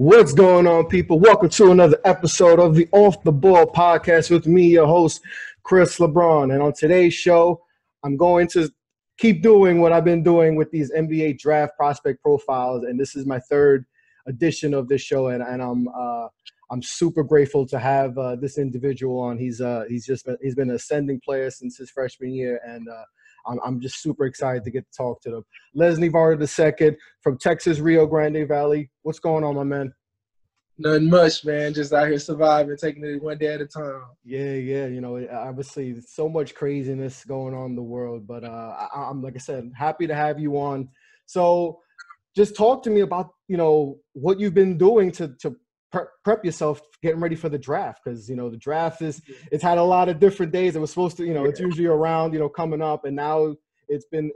What's going on, people? Welcome to another episode of the Off The Ball Podcast with me, your host, Chris LeBron. And on today's show, I'm going to keep doing what I've been doing with these NBA draft prospect profiles. And this is my third edition of this show, and I'm super grateful to have this individual on. He's been an ascending player since his freshman year, and I'm just super excited to get to talk to them. Lesley Varner II from Texas, Rio Grande Valley. What's going on, my man? Nothing much, man. Just out here surviving, taking it one day at a time. Yeah. You know, obviously so much craziness going on in the world, but I'm, like I said, happy to have you on. So just talk to me about, you know, what you've been doing to prep yourself getting ready for the draft, because you know the draft is, it's had a lot of different days. It was supposed to, you know, it's usually around, you know, coming up, and now it's been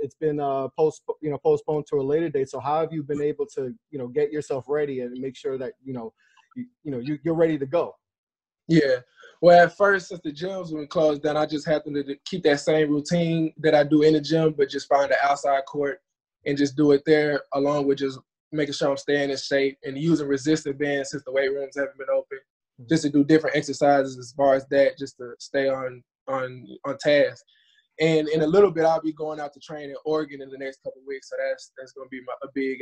postponed to a later date. So how have you been able to, you know, get yourself ready and make sure that you're ready to go? Yeah, well, at first, since the gyms were closed down, I just happened to keep that same routine that I do in the gym, but just find an outside court and just do it there, along with just making sure I'm staying in shape and using resistance bands since the weight rooms haven't been open, just to do different exercises as far as that, just to stay on task. And in a little bit, I'll be going out to train in Oregon in the next couple of weeks. So that's going to be a big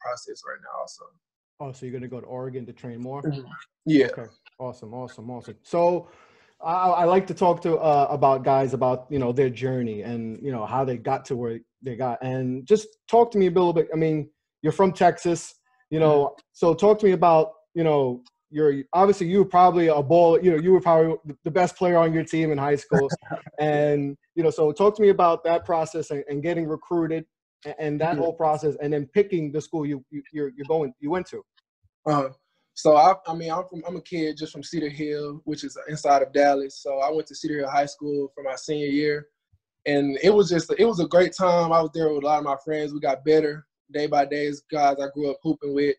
process right now also. Oh, so you're going to go to Oregon to train more? Mm-hmm. Yeah. Okay. Awesome. So I like to talk to about guys about, you know, their journey and, you know, how they got to where they got. And just talk to me a little bit. I mean, you're from Texas, you know, so talk to me about, you know, you were probably the best player on your team in high school. And, you know, so talk to me about that process and getting recruited and that whole process, and then picking the school you went to. So I'm a kid just from Cedar Hill, which is inside of Dallas. So I went to Cedar Hill High School for my senior year, and it was a great time. I was there with a lot of my friends. We got better day by day, guys I grew up hooping with,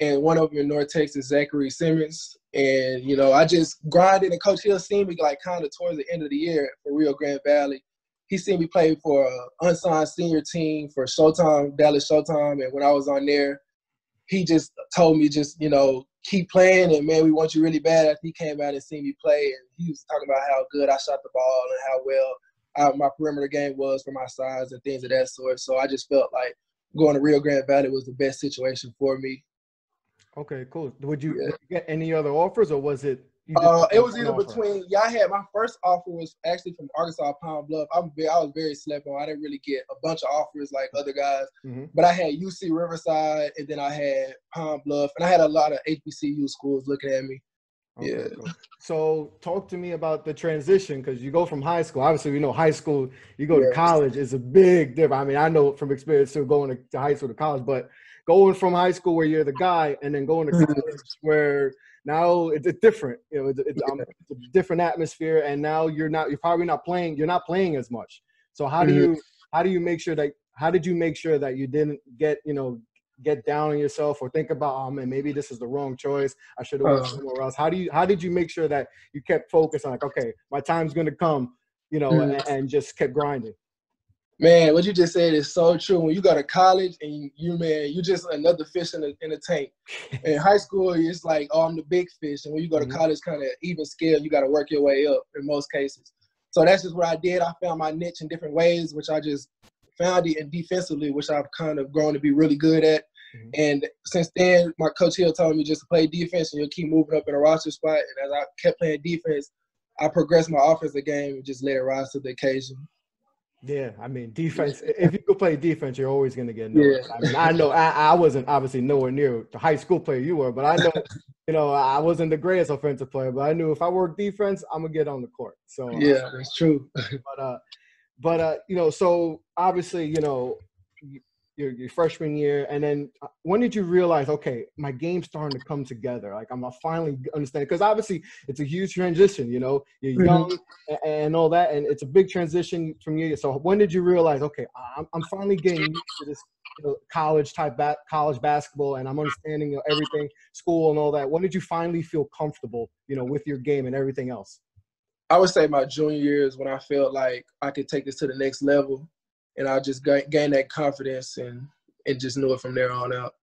and one of them in North Texas, Zachary Simmons. And, you know, I just grinded, and Coach Hill seen me, like, kind of towards the end of the year for Rio Grande Valley. He seen me play for an unsigned senior team for Showtime, Dallas Showtime, and when I was on there, he just told me, just, you know, keep playing, and, man, we want you really bad. He came out and seen me play, and he was talking about how good I shot the ball and how well my perimeter game was for my size and things of that sort. So I just felt like going to Rio Grande Valley was the best situation for me. Okay, cool. Would you get any other offers, or was it? It was either between. Yeah, I had my first offer was actually from Arkansas Pine Bluff. I was very slept on. I didn't really get a bunch of offers like other guys, but I had UC Riverside, and then I had Pine Bluff, and I had a lot of HBCU schools looking at me. Okay, yeah. Cool. So talk to me about the transition, because you go from high school. Obviously, we know high school, you go to college, is a big difference. I mean, I know from experience still going to high school to college, but going from high school where you're the guy and then going to college where now it's different. You know, it's a different atmosphere, and now you're probably not playing as much. So how did you make sure that you didn't get, you know, get down on yourself or think about, oh man, maybe this is the wrong choice, I should have went somewhere else? How did you make sure that you kept focused on, like, okay, my time's gonna come, you know, and just kept grinding? Man, what you just said is so true. When you go to college and you just another fish in the tank. In high school, it's like, oh, I'm the big fish. And when you go to college, kind of even scale, you got to work your way up in most cases. So that's just what I did. I found my niche in different ways, which I just found it, and defensively, which I've kind of grown to be really good at. And since then, my coach Hill told me just to play defense and you'll keep moving up in a roster spot. And as I kept playing defense, I progressed my offensive game and just let it rise to the occasion. Yeah, I mean, defense, if you could play defense, you're always going to get noticed. I mean, I know I wasn't obviously nowhere near the high school player you were, but I know, you know, I wasn't the greatest offensive player, but I knew if I worked defense, I'm going to get on the court. So yeah, that's true. But you know, so obviously, you know, your freshman year, and then when did you realize, okay, my game's starting to come together? Like, I'm finally understanding, because obviously it's a huge transition, you know, you're young and all that, and it's a big transition from you. So when did you realize, okay, I'm finally getting used to this, you know, college basketball, and I'm understanding, you know, everything, school and all that? When did you finally feel comfortable, you know, with your game and everything else? I would say my junior year is when I felt like I could take this to the next level, and I just gained that confidence and just knew it from there on out.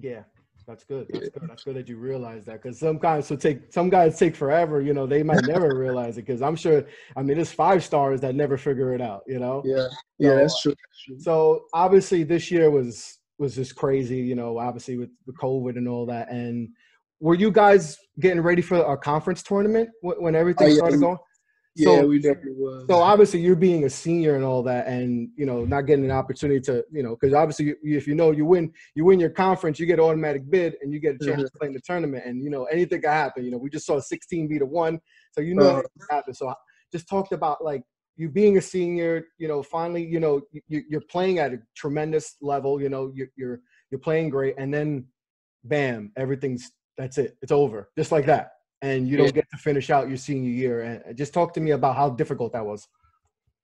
Yeah. That's good. That's good. That's good that you realize that, because some guys take forever. You know, they might never realize it, because I'm sure. I mean, there's five stars that never figure it out. You know. Yeah. Yeah, that's true. So obviously, this year was just crazy. You know, obviously with the COVID and all that. And were you guys getting ready for a conference tournament when everything started going? So, yeah, we definitely was. So obviously, you're being a senior and all that, and you know, not getting an opportunity to, you know, because obviously, if you know you win your conference, you get an automatic bid, and you get a chance to play in the tournament. And you know, anything can happen. You know, we just saw 16-1, so you know it happened. So I just talked about like you being a senior. You know, finally, you know, you're playing at a tremendous level. You know, you're playing great, and then, bam, that's it. It's over, just like that. And you don't get to finish out your senior year. And just talk to me about how difficult that was.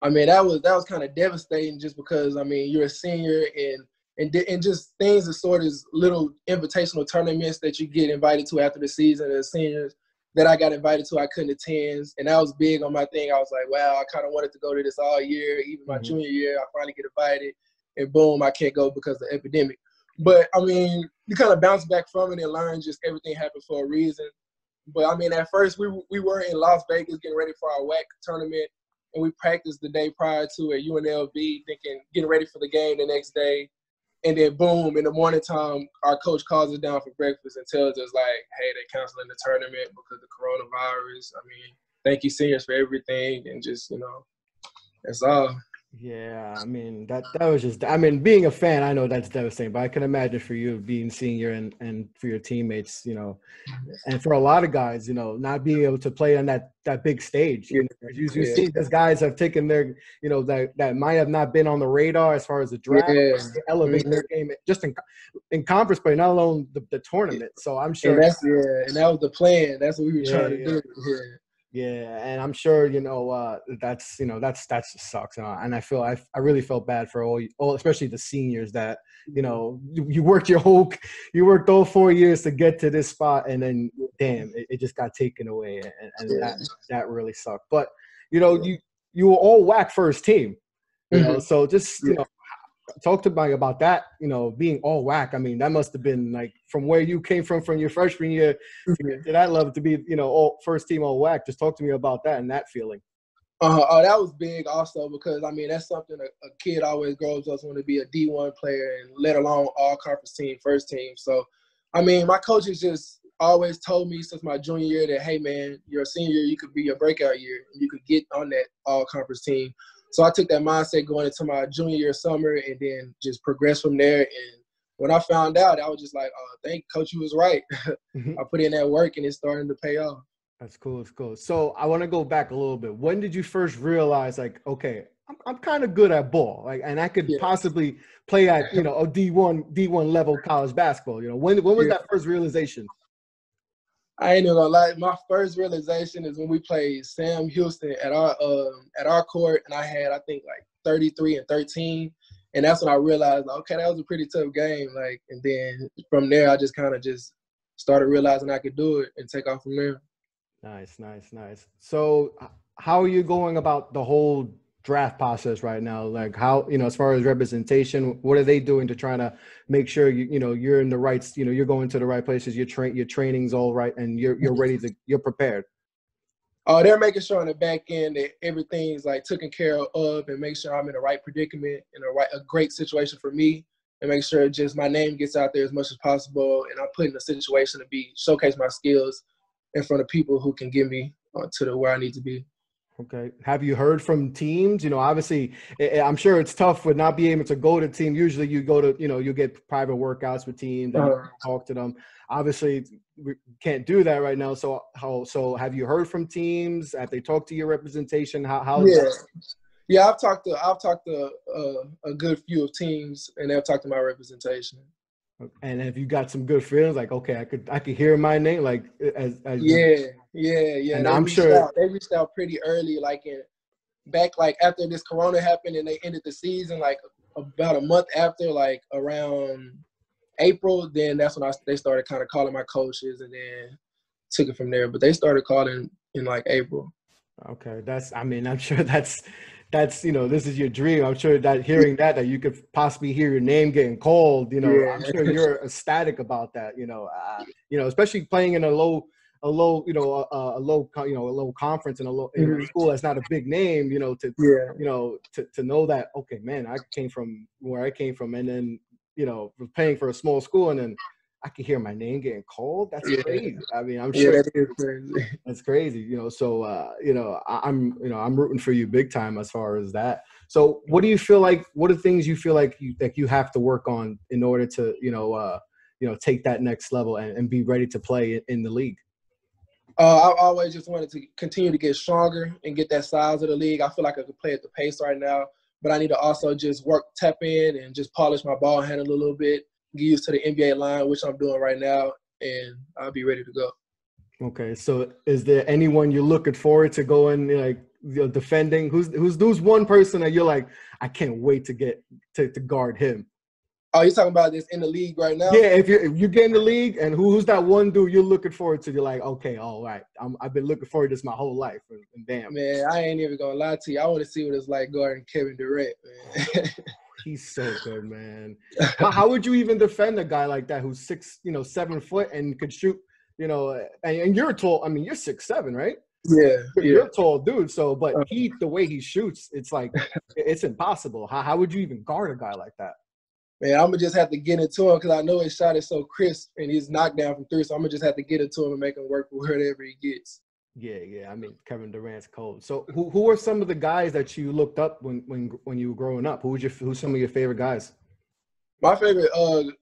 I mean, that was kind of devastating, just because, I mean, you're a senior and just things that sort of little invitational tournaments that you get invited to after the season as seniors that I got invited to, I couldn't attend. And that was big on my thing. I was like, wow, I kind of wanted to go to this all year, even my junior year. I finally get invited, and boom, I can't go because of the epidemic. But, I mean, you kind of bounce back from it and learn just everything happened for a reason. But, I mean, at first we were in Las Vegas getting ready for our WAC tournament, and we practiced the day prior to at UNLV, getting ready for the game the next day. And then, boom, in the morning time, our coach calls us down for breakfast and tells us, like, hey, they're canceling the tournament because of the coronavirus. I mean, thank you, seniors, for everything. And just, you know, that's all. Yeah, I mean, that was just – I mean, being a fan, I know that's devastating, but I can imagine for you being senior and for your teammates, you know, and for a lot of guys, you know, not being able to play on that big stage. You know, you see those guys have taken their – you know, that might have not been on the radar as far as the draft, elevating their game just in conference play, not alone the tournament. So I'm sure – and that was the plan. That's what we were trying to do. Yeah. Yeah, and I'm sure, you know, that just sucks. And I feel I really felt bad for all, especially the seniors that, you know, you worked all 4 years to get to this spot, and then, damn, it just got taken away. And that really sucked. But, you know, you were all WAC first team, you know, so just, you know, talk to me about that, you know, being all WAC. I mean, that must have been like from where you came from your freshman year to that level to be, you know, all first team all WAC. Just talk to me about that and that feeling. Oh, that was big also, because I mean, that's something a kid always grows up wanting to be a D1 player, and let alone all conference team, first team. So, I mean, my coaches just always told me since my junior year that, hey man, you're a senior, you could be your breakout year, you could get on that all conference team. So I took that mindset going into my junior year summer, and then just progressed from there. And when I found out, I was just like, oh, thank coach, you was right. I put in that work, and it's starting to pay off. That's cool. It's cool. So I want to go back a little bit. When did you first realize, like, okay, I'm kind of good at ball, like, and I could possibly play at, you know, a D1 level college basketball? You know, when was that first realization? I ain't even gonna lie. My first realization is when we played Sam Houston at our court, and I had, I think, like 33-13, and that's when I realized, like, okay, that was a pretty tough game. Like, and then from there, I just kind of just started realizing I could do it and take off from there. Nice. So, how are you going about the whole draft process right now? Like, how, you know, as far as representation, what are they doing to try to make sure you know you're in the right, you know, you're going to the right places, your training's all right, and you're ready to, you're prepared? They're making sure on the back end that everything's like taken care of, and make sure I'm in the right predicament, in a great situation for me, and make sure just my name gets out there as much as possible, and I'm put in a situation to be showcase my skills in front of people who can get me to where I need to be. Okay. Have you heard from teams? You know, obviously, I'm sure it's tough with not being able to go to team. Usually you go to, you know, you get private workouts with teams and talk to them. Obviously, we can't do that right now. So have you heard from teams? Have they talked to your representation? How is that? Yeah, I've talked to a good few of teams, and they've talked to my representation. And have you got some good feelings? Like, okay, I could hear my name. Like, And they reached out pretty early, like after this corona happened, and they ended the season like about a month after, like around April. Then that's when they started kind of calling my coaches, and then took it from there. But they started calling in like April. Okay, I'm sure that's that's, you know, this is your dream. I'm sure that hearing that you could possibly hear your name getting called, you know, yeah. I'm sure you're ecstatic about that, you know, especially playing in a low conference and a school that's not a big name, you know, to know that, okay, man, I came from where I came from, and then, you know, playing for a small school, and then I can hear my name getting called. That's crazy. I mean, I'm sure that's crazy, you know, so, you know, I'm rooting for you big time as far as that. So what do you feel like, what are things you feel like you have to work on in order to, you know, take that next level and be ready to play in the league? I always just wanted to continue to get stronger and get that size of the league. I feel like I could play at the pace right now, but I need to also just tap in and just polish my ball handle a little bit, get used to the NBA line, which I'm doing right now, and I'll be ready to go. Okay, so is there anyone you're looking forward to going, like, you know, defending? Who's one person that you're like, I can't wait to get to guard him? Oh, you're talking about this in the league right now? Yeah, if you get in the league, and who's that one dude you're looking forward to? You're like, okay, all right, I've been looking forward to this my whole life. And damn, man, I ain't even gonna lie to you. I want to see what it's like guarding Kevin Durant, man. He's so good, man. How would you even defend a guy like that who's 7 foot and could shoot? You know, and you're tall. I mean, you're 6'7", right? Yeah, you're a tall dude. So, but the way he shoots, it's like it's impossible. How would you even guard a guy like that? Man, I'm going to just have to get into him, because I know his shot is so crisp and he's knocked down from three, so I'm going to just have to get into him and make him work wherever he gets. Yeah. I mean, Kevin Durant's cold. So who are some of the guys that you looked up when you were growing up? Who's some of your favorite guys? My favorite,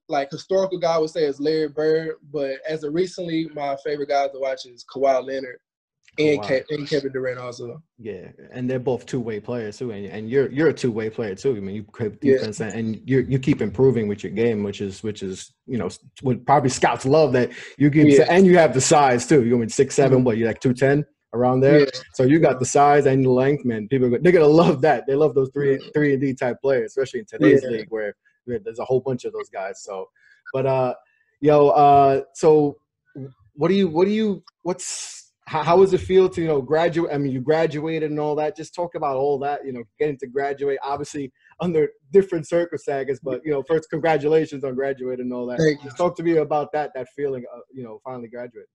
like, historical guy I would say is Larry Bird, but as of recently, my favorite guys to watch is Kawhi Leonard. And Kevin Durant also. Yeah, and they're both two-way players too, and you're a two-way player too. I mean, you keep improving with your game, which is you know what probably scouts love, that you give and you have the size too. You mean 6'7", but you're like 210 around there. Yeah. So you got the size and the length, man. People they're gonna love that. They love those three and D type players, especially in today's league where there's a whole bunch of those guys. So, but so what's how does it feel to, you know, graduate? I mean, you graduated and all that. Just talk about all that, you know, getting to graduate, obviously under different circumstances, but, you know, first, congratulations on graduating and all that. Thank you. Just talk to me about that feeling of, you know, finally graduating.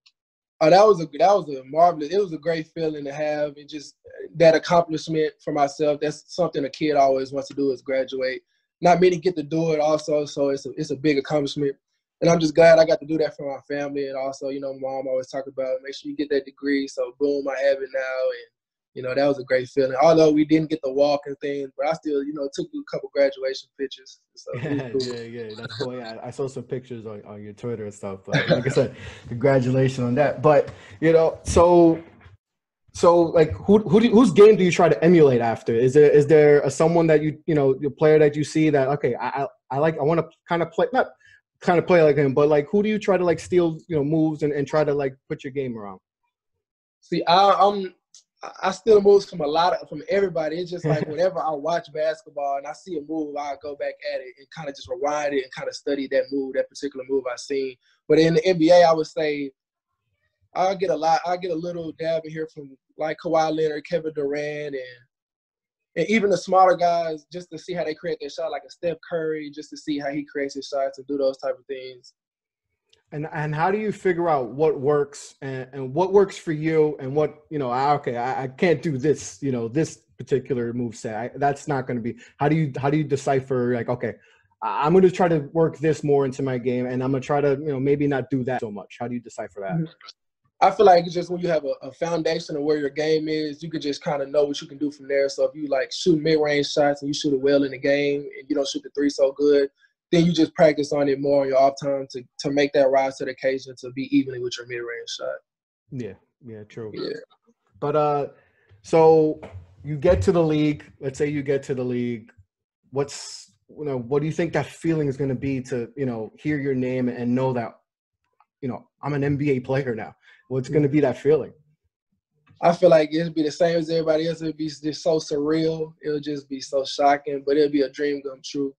Oh, that was a marvelous, it was a great feeling to have, and just that accomplishment for myself. That's something a kid always wants to do, is graduate. Not many get to do it also, so it's a big accomplishment. And I'm just glad I got to do that for my family, and also, you know, Mom always talk about, make sure you get that degree. So, boom, I have it now, and, you know, that was a great feeling. Although we didn't get the walk and things, but I still, you know, took a couple graduation pictures. So cool. Yeah. That's cool. Yeah, I saw some pictures on your Twitter and stuff. But like I said, congratulations on that. But, you know, so like, whose game do you try to emulate after? Is there someone that you player that you see that, okay, I want to kind of play like him, but like, who do you try to like steal, you know, moves and try to like put your game around? See, I steal moves from everybody. It's just like whenever I watch basketball and I see a move, I go back at it and kind of just rewind it and kind of study that particular move I seen. But in the NBA, I would say I get a little dab in here from like Kawhi Leonard, Kevin Durant, and even the smaller guys, just to see how they create their shot, like a Steph Curry, just to see how he creates his shots and do those type of things. And how do you figure out what works and what works for you, and what, you know, I can't do this, you know, this particular moveset. That's not going to be – how do you decipher, like, okay, I'm going to try to work this more into my game, and I'm going to try to, you know, maybe not do that so much. How do you decipher that? Mm-hmm. I feel like it's just when you have a foundation of where your game is, you can just kind of know what you can do from there. So if you like shoot mid-range shots and you shoot it well in the game and you don't shoot the three so good, then you just practice on it more on your off time to make that rise to the occasion, to be evenly with your mid-range shot. Yeah, true. Yeah. But so you get to the league. Let's say you get to the league. What do you think that feeling is going to be to, you know, hear your name and know that, you know, I'm an NBA player now? What's going to be that feeling? I feel like it'll be the same as everybody else. It'll be just so surreal. It'll just be so shocking, but it'll be a dream come true.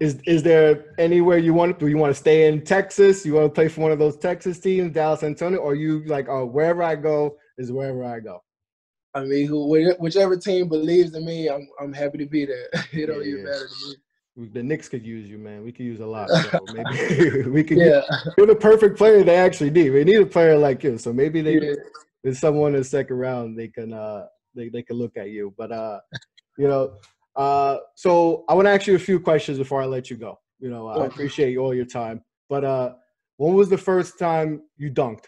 Is there anywhere you want to – do you want to stay in Texas? You want to play for one of those Texas teams, Dallas, Antonio? Or you like, oh, wherever I go is wherever I go? I mean, whichever team believes in me, I'm happy to be there. It don't even matter to me. The Knicks could use you, man. We could use a lot. So maybe we could. Yeah. You're the perfect player they actually need. They need a player like you. So maybe they, there's someone in the second round they can look at you. But you know, so I want to ask you a few questions before I let you go. You know, I appreciate all your time. But when was the first time you dunked?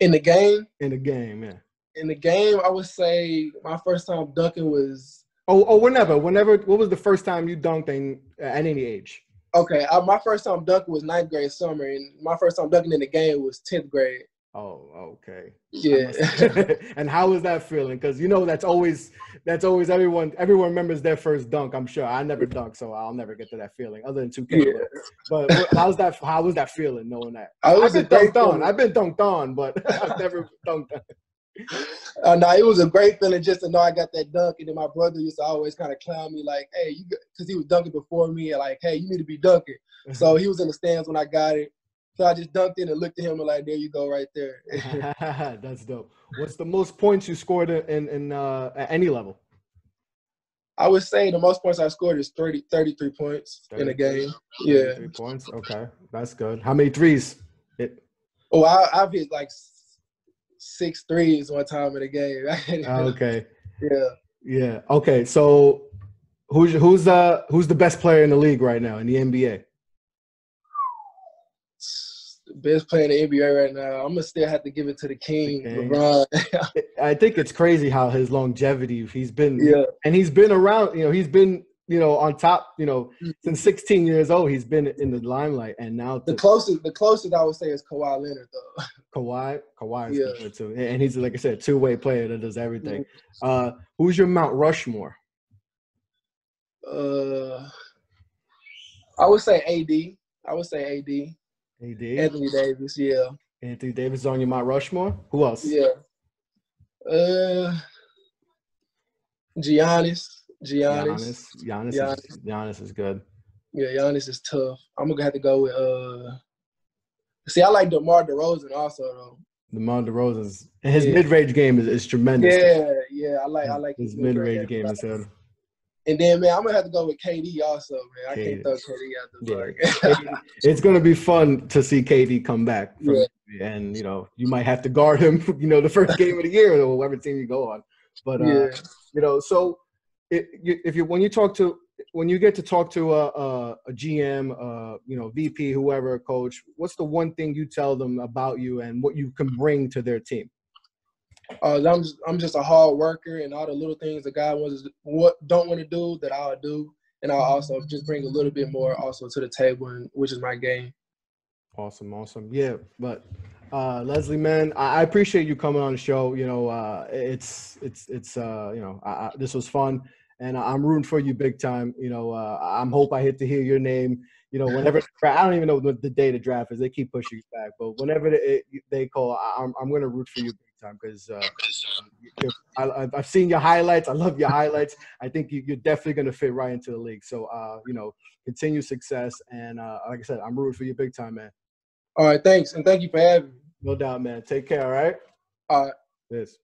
In the game? In the game, yeah. In the game, I would say my first time dunking was whenever. What was the first time you dunked at any age? Okay, my first time dunking was 9th grade summer, and my first time dunking in the game was 10th grade. Oh, okay. Yeah. And how was that feeling? Because you know that's always everyone remembers their first dunk. I'm sure I never dunked, so I'll never get to that feeling other than 2K. Yeah. But how was that feeling knowing that? I've been dunked on, but I've never dunked on. No, it was a great feeling just to know I got that dunk. And then my brother used to always kind of clown me like, hey, because he was dunking before me, and like, hey, you need to be dunking. So he was in the stands when I got it. So I just dunked in and looked at him and like, there you go right there. That's dope. What's the most points you scored at any level? I would say the most points I scored is 33 points in a game. Yeah. 33 points? Okay. That's good. How many threes? Oh, I've hit like 6 threes one time in a game. Okay. Yeah. Yeah. Okay. So, who's the best player in the league right now in the NBA? Best player in the NBA right now. I'm gonna still have to give it to the king, LeBron. I think it's crazy how his longevity. He's been around. You know, he's been. You know, on top, you know, since 16 years old, he's been in the limelight, and now the closest I would say is Kawhi Leonard, though. Kawhi is good too, and he's, like I said, a two-way player that does everything. Who's your Mount Rushmore? I would say AD. AD. Anthony Davis, yeah. Anthony Davis on your Mount Rushmore. Who else? Yeah. Giannis is good. Yeah, Giannis is tough. I'm going to have to go with I like DeMar DeRozan also, though. DeMar DeRozan's – his mid-range game is tremendous. Yeah, yeah. I like his mid-range game. And then, man, I'm going to have to go with KD also, man. I can't throw KD out the door. It's going to be fun to see KD come back. And, you know, you might have to guard him, you know, the first game of the year or whatever team you go on. But, you know, so – when you get to talk to a GM, you know, VP, whoever, coach, what's the one thing you tell them about you and what you can bring to their team? I'm just a hard worker, and all the little things that God don't want to do that I'll do, and I'll also just bring a little bit more also to the table, which is my game. Awesome, yeah. But Lesley, man, I appreciate you coming on the show. You know, you know, this was fun. And I'm rooting for you big time. You know, I'm hope I hit to hear your name. You know, whenever I don't even know what the day the draft is, they keep pushing you back. But whenever they call, I'm gonna root for you big time because I've seen your highlights. I love your highlights. I think you're definitely gonna fit right into the league. So you know, continue success. And like I said, I'm rooting for you big time, man. All right, thanks, and thank you for having me. No doubt, man. Take care. All right. All right. Yes.